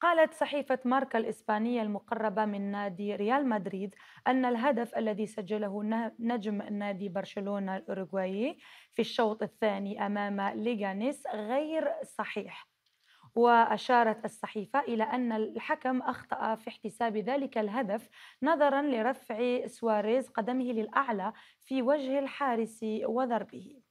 قالت صحيفة ماركا الإسبانية المقربة من نادي ريال مدريد أن الهدف الذي سجله نجم نادي برشلونة الأوروغوايي في الشوط الثاني أمام ليغانيس غير صحيح. وأشارت الصحيفة إلى أن الحكم أخطأ في احتساب ذلك الهدف نظراً لرفع سواريز قدمه للأعلى في وجه الحارس وضربه.